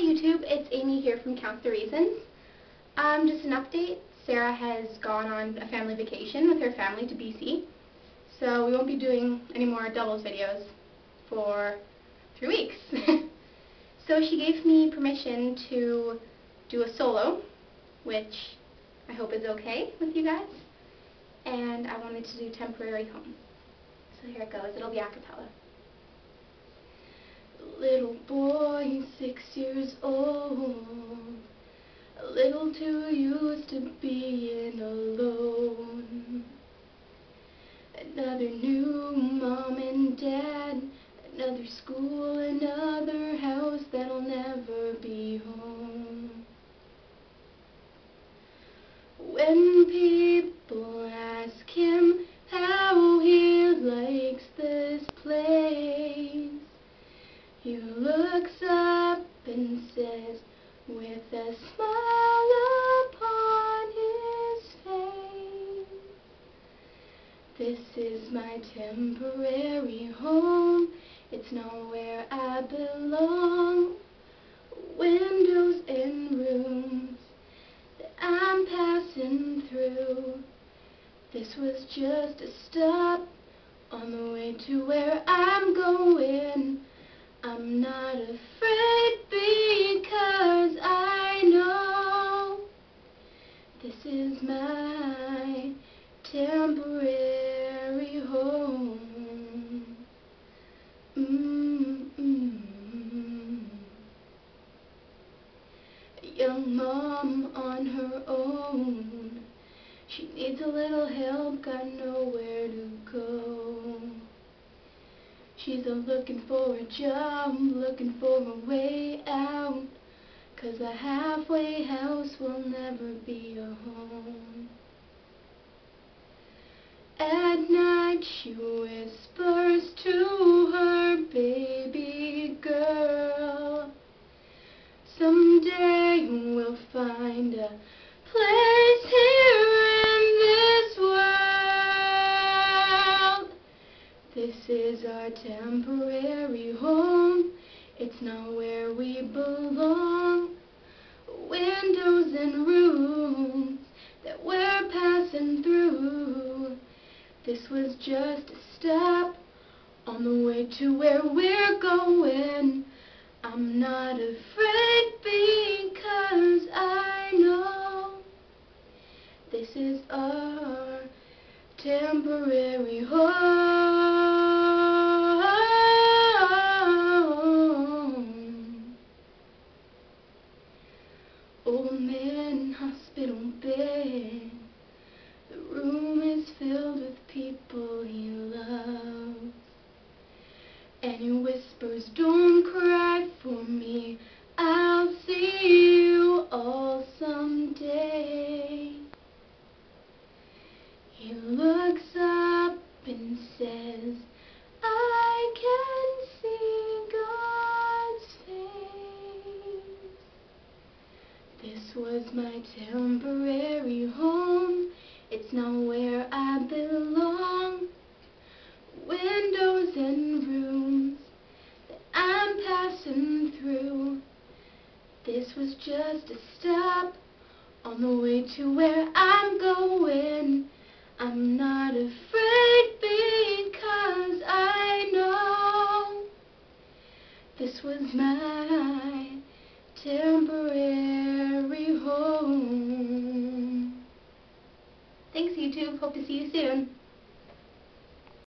Hi YouTube, it's Amy here from Count the Reasons. Just an update, Sarah has gone on a family vacation with her family to BC, so we won't be doing any more doubles videos for 3 weeks. So she gave me permission to do a solo, which I hope is okay with you guys, and I wanted to do Temporary Home. So here it goes, it'll be a cappella. Little boy, 6 years old, a little too used to being alone. Another new mom and dad, another school, another house that'll never be home. When people ask him how he likes this place, he looks up and says, with a smile upon his face, "This is my temporary home, it's not where I belong. Windows and rooms that I'm passing through. This was just a stop on the way to where I'm going. I'm not afraid because I know this is my temporary home." A young mom on her own, she needs a little help, got nowhere to go. She's looking for a job, looking for a way out, 'cause a halfway house will never be a home. At night she whispers to her baby girl, "Someday we'll find a place here in this world. This is our temporary home, it's not where we belong. Windows and rooms that we're passing through. This was just a step on the way to where we're going. I'm not afraid because I know this is our temporary home." Old man, hospital bed, the room is filled with people he loves, and he whispers, "Don't cry for me, I'll see you all someday." He looks up and says, "I can see God's face. This was my temporary home, it's not where I belong. Windows and rooms that I'm passing through. This was just a step on the way to where I'm going. I'm not afraid because I know this was my temporary home." Thanks YouTube, hope to see you soon.